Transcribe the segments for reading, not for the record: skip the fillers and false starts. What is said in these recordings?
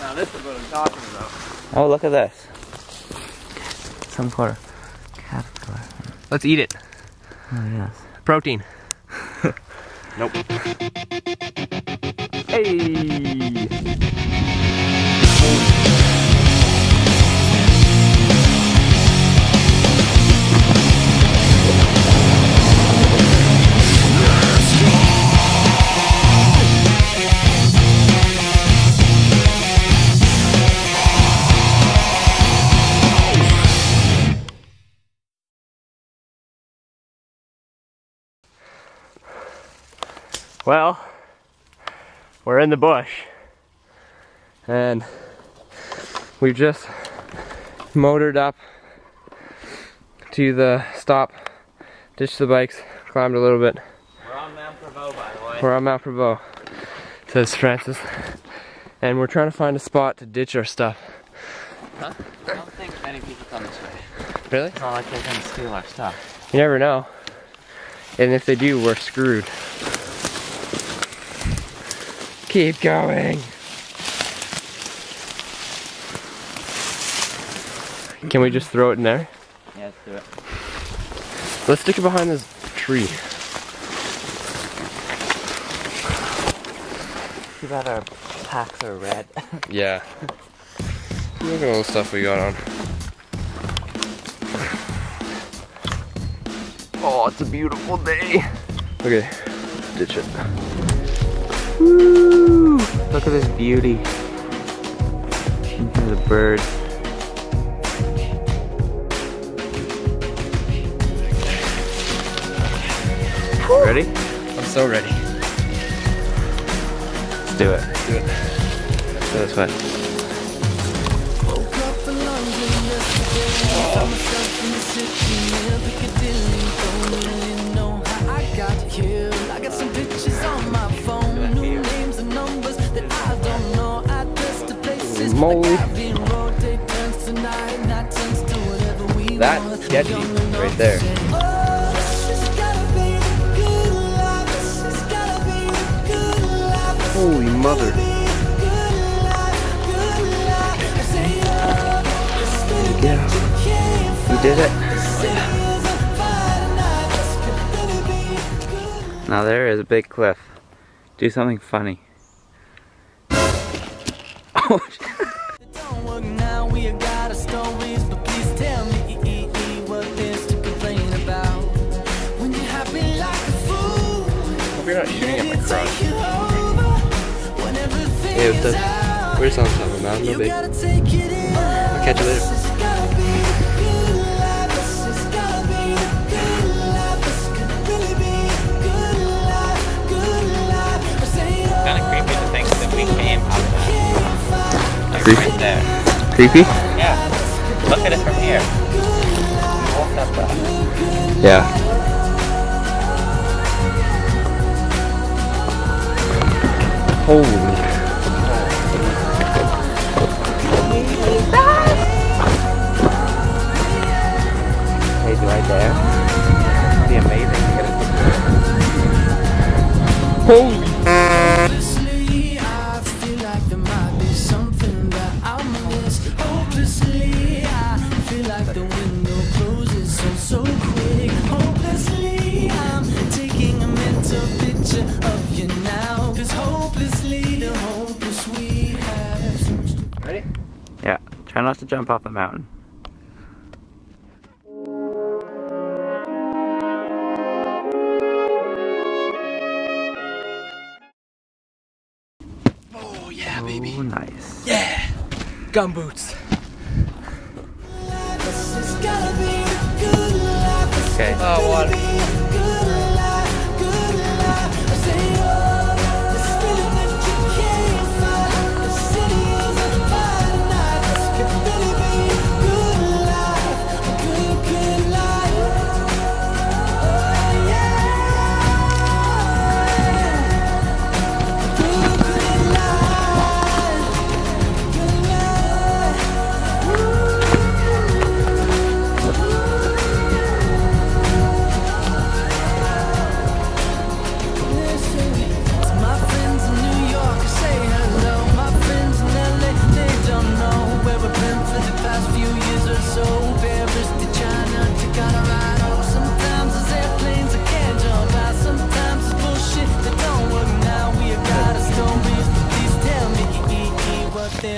Now this is what I'm talking about. Oh, look at this. Some sort of caterpillar. Let's eat it. Oh, yes. Protein. Nope. Hey! Well, we're in the bush, and we just motored up to the stop, ditched the bikes, climbed a little bit. We're on Mount Prevost, by the way. We're on Mount Prevost, says Francis, and we're trying to find a spot to ditch our stuff. Huh? I don't think many people come this way. Really? It's not like they're going to steal our stuff. You never know, and if they do, we're screwed. Keep going. Can we just throw it in there? Yeah, let's do it. Let's stick it behind this tree. Too bad our packs are red. Yeah. Look at all the stuff we got on. Oh, it's a beautiful day. Okay, ditch it. Woo! Look at this beauty. There's a bird. Woo! Ready? I'm so ready. Let's do it. Let's do it. Let's do this way. Oh. I got some pictures on my phone. New names and numbers that I don't know. I just the places I've been rotating tonight, and I turns to whatever we want. That's sketchy right there. Oh, this has gotta be a good life. This has gotta be a good life. Holy mother. Yeah. We did it. Now there is a big cliff. Do something funny. Oh, hope you're not shooting at my crotch. Yeah, but the, we're just on top of the mountain, no big. I'll catch you later. Creepy? Right there. Creepy? Yeah. Look at it from here. We walked up that. Yeah. Holy. Hey, right there. It'd be amazing to get it. Holy. Try not to jump off the mountain. Oh yeah, baby. Oh, nice. Yeah. Gum boots. Okay. Oh, water.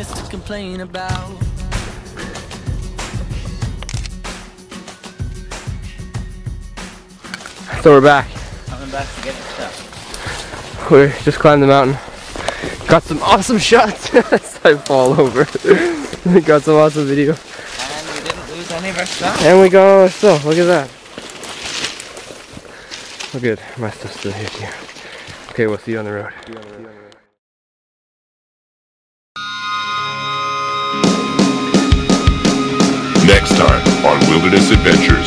less to complain about. So we're back. Coming back to get the stuff. We just climbed the mountain. Got some awesome shots as I fall over. We got some awesome video. And we didn't lose any of our stuff. And we got all our stuff. Look at that. Oh good. My stuff's still here. Okay, we'll see you on the road. Next time on Wilderness Adventures.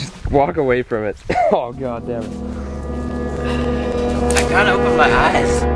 Just walk away from it. Oh god damn it. I can't open my eyes.